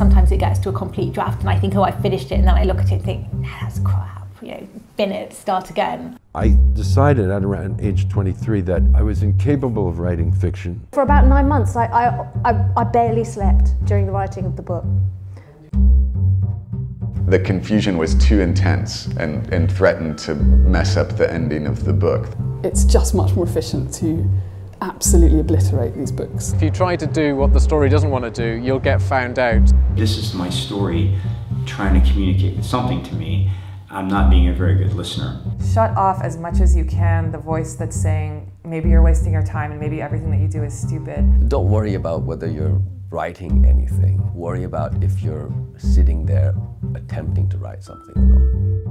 Sometimes it gets to a complete draft and I think, oh, I finished it, and then I look at it and think, nah, that's crap, you know, bin it, start again. I decided at around age 23 that I was incapable of writing fiction. For about 9 months, I barely slept during the writing of the book. The confusion was too intense and threatened to mess up the ending of the book. It's just much more efficient to absolutely obliterate these books. If you try to do what the story doesn't want to do, you'll get found out. This is my story trying to communicate something to me. I'm not being a very good listener. Shut off as much as you can the voice that's saying maybe you're wasting your time and maybe everything that you do is stupid. Don't worry about whether you're writing anything. Worry about if you're sitting there attempting to write something or not.